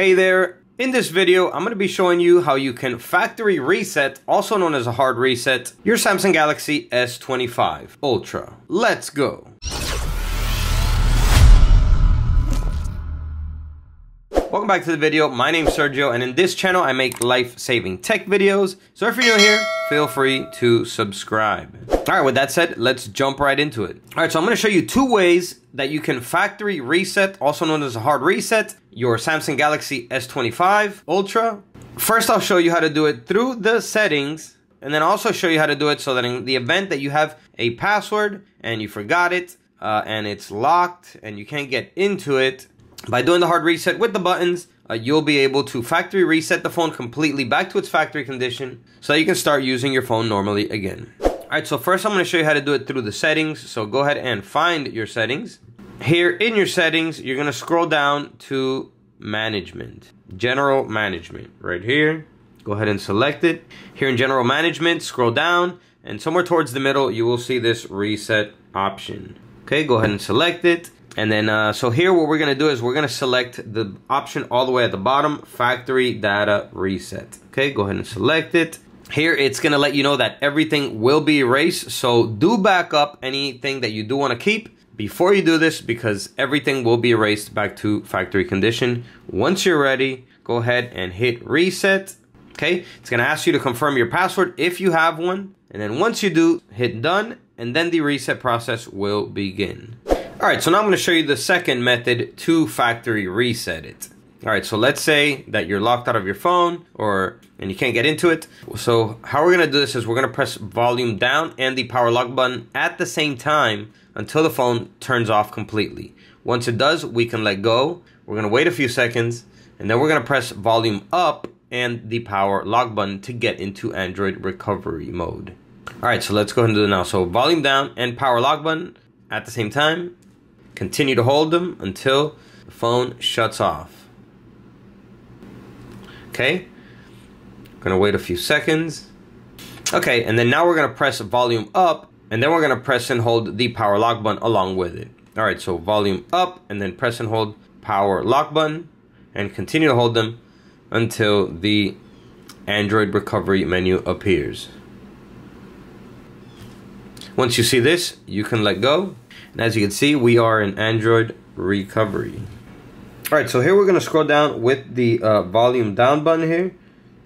Hey there, in this video I'm going to be showing you how you can factory reset, also known as a hard reset, your Samsung Galaxy S25 Ultra. Let's go. Welcome back to the video. My name's Sergio and in this channel I make life-saving tech videos. So if you're new here, feel free to subscribe. Alright, with that said, let's jump right into it. Alright, so I'm going to show you two ways that you can factory reset, also known as a hard reset, your Samsung Galaxy S25 Ultra. First, I'll show you how to do it through the settings, and then also show you how to do it so that in the event that you have a password and you forgot it, and it's locked and you can't get into it, by doing the hard reset with the buttons, you'll be able to factory reset the phone completely back to its factory condition so that you can start using your phone normally again. Alright, so first I'm going to show you how to do it through the settings. So go ahead and find your settings. Here in your settings, you're going to scroll down to management, general management right here. Go ahead and select it. Here in general management, scroll down and somewhere towards the middle, you will see this reset option. Okay, go ahead and select it. And then, so here what we're going to do is we're going to select the option all the way at the bottom, factory data reset. Okay, go ahead and select it. Here it's going to let you know that everything will be erased. So do back up anything that you do want to keep before you do this, because everything will be erased back to factory condition. Once you're ready, go ahead and hit reset. Okay, it's going to ask you to confirm your password if you have one. And then once you do, hit done, and then the reset process will begin. Alright, so now I'm going to show you the second method to factory reset it. Alright, so let's say that you're locked out of your phone and you can't get into it. So how we're going to do this is we're going to press volume down and the power lock button at the same time until the phone turns off completely. Once it does, we can let go. We're going to wait a few seconds and then we're going to press volume up and the power lock button to get into Android recovery mode. Alright, so let's go ahead and do it now. So volume down and power lock button at the same time. Continue to hold them until the phone shuts off. Okay, gonna wait a few seconds. Okay, and then now we're gonna press volume up and then we're gonna press and hold the power lock button along with it. All right, so volume up and then press and hold power lock button and continue to hold them until the Android recovery menu appears. Once you see this, you can let go. And as you can see, we are in Android recovery. All right, so here we're going to scroll down with the volume down button here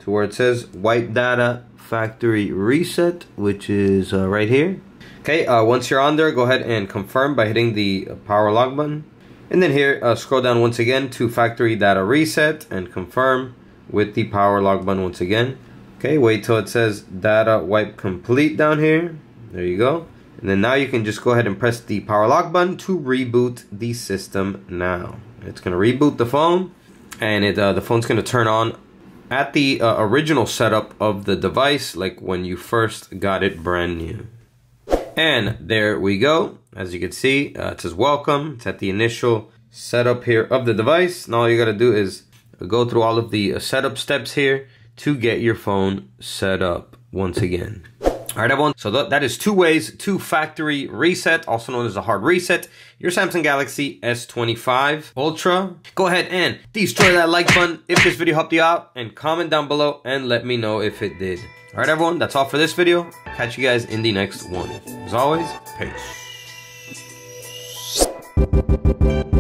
to where it says wipe data factory reset, which is right here. Okay, once you're on there, go ahead and confirm by hitting the power lock button. And then here, scroll down once again to factory data reset and confirm with the power lock button once again. Okay, wait till it says data wipe complete down here. There you go. And then now you can just go ahead and press the power lock button to reboot the system now. It's going to reboot the phone and the phone's going to turn on at the original setup of the device, like when you first got it brand new. And there we go. As you can see, it says welcome. It's at the initial setup here of the device. Now all you got to do is go through all of the setup steps here to get your phone set up once again. All right, everyone, so that is two ways to factory reset, also known as a hard reset, your Samsung Galaxy S25 Ultra. Go ahead and destroy that like button if this video helped you out, and comment down below and let me know if it did. All right, everyone, that's all for this video. Catch you guys in the next one. As always, peace.